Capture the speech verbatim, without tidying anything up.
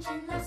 attention.